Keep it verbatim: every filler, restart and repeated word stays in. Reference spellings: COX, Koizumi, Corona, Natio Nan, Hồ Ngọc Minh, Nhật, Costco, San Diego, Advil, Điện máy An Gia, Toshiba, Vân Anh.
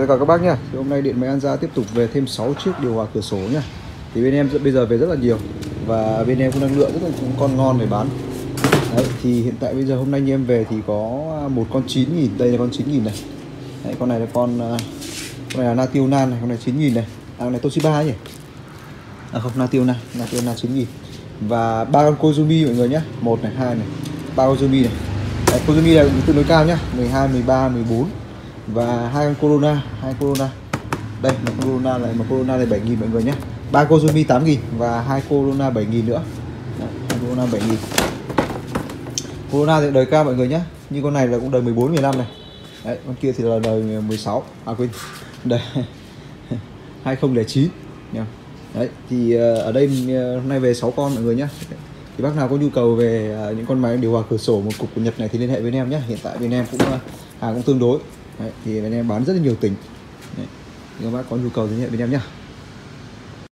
chào tất cả các bác nhá. Thì hôm nay điện máy An Gia tiếp tục về thêm sáu chiếc điều hòa cửa sổ nhá. Thì bên em bây giờ về rất là nhiều và bên em cũng đang lựa rất là những con ngon để bán. Đấy, thì hiện tại bây giờ hôm nay như em về thì có một con chín nghìn, đây là con chín nghìn này. Đấy, con này là con con này là Natio Nan này, con này chín nghìn này. À, con này Toshiba nhỉ? À không, Natio Nan, Natio Nan chín nghìn. Và ba con Koizumi mọi người nhá. một này, hai này, ba Koizumi này. Đấy, Koizumi là tương đối cao nhá, mười hai, mười ba, mười bốn. Và hai con Corona, hai Corona. Đây, một Corona này, một Corona này bảy nghìn mọi người nhé. ba Koizumi tám nghìn và hai Corona bảy nghìn nữa. Đấy, Corona bảy nghìn. Corona thì đời cao mọi người nhé. Như con này là cũng đời mười bốn mười lăm này. Đấy, con kia thì là đời mười sáu. À quên. Đời hai không không chín. Đấy, thì ở đây hôm nay về sáu con mọi người nhé. Thì bác nào có nhu cầu về những con máy điều hòa cửa sổ một cục của Nhật này thì liên hệ bên em nhé. Hiện tại bên em cũng hàng cũng tương đối. Đấy, thì bên em bán rất là nhiều tỉnh. Đấy, các bác có nhu cầu liên hệ bên em nhé.